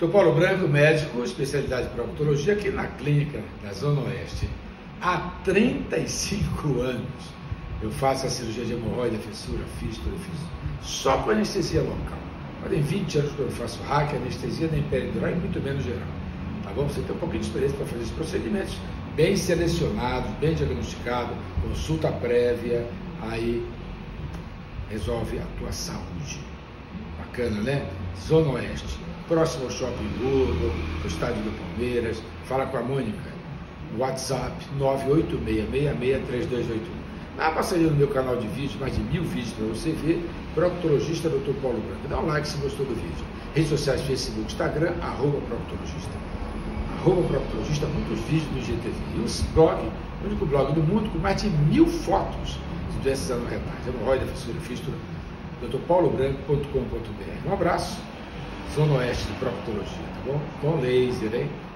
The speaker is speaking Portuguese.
Dr. Paulo Branco, médico, especialidade em proctologia, aqui na clínica da Zona Oeste. Há 35 anos eu faço a cirurgia de hemorroida, fissura, fístula, só com anestesia local. Tem 20 anos que eu faço RAC, anestesia, nem peridural e muito menos geral. Tá bom? Você tem um pouquinho de experiência para fazer esses procedimentos bem selecionados, bem diagnosticados, consulta prévia, aí resolve a tua saúde. Bacana, né? Zona Oeste, próximo ao Shopping Urro, ao Estádio do Palmeiras. Fala com a Mônica, WhatsApp 986663281. Dá uma passadinha no meu canal de vídeo, mais de 1000 vídeos para você ver. Proctologista Dr. Paulo Branco. Dá um like se gostou do vídeo. Redes sociais, Facebook, Instagram, @proctologista. @proctologista, muitos vídeos no IGTV. E o blog, o único blog do mundo com mais de 1000 fotos de doenças anorretais. Hemorroida, fissura, fístula, drpaulobranco.com.br. Um abraço. Zona Oeste de Proctologia, tá bom? Com laser, hein?